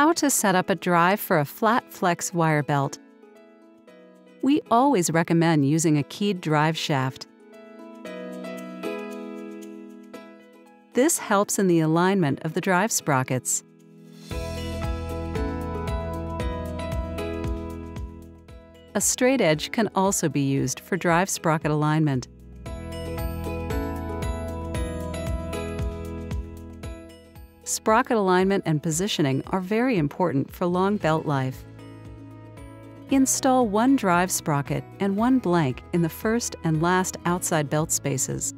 how to set up a drive for a flat-flex wire belt. We always recommend using a keyed drive shaft. This helps in the alignment of the drive sprockets. A straight edge can also be used for drive sprocket alignment. Sprocket alignment and positioning are very important for long belt life. Install one drive sprocket and one blank in the first and last outside belt spaces.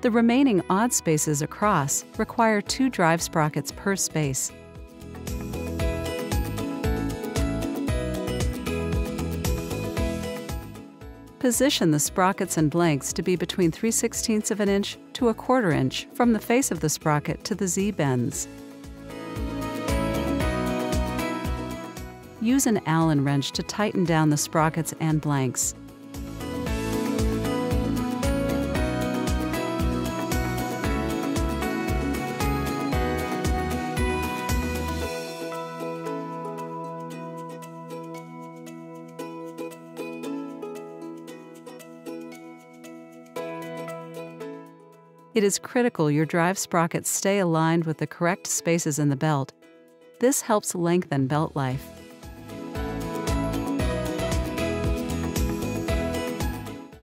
The remaining odd spaces across require two drive sprockets per space. Position the sprockets and blanks to be between 3/16 of an inch to a 1/4 inch from the face of the sprocket to the Z-bends. Use an Allen wrench to tighten down the sprockets and blanks. It is critical your drive sprockets stay aligned with the correct spaces in the belt. This helps lengthen belt life.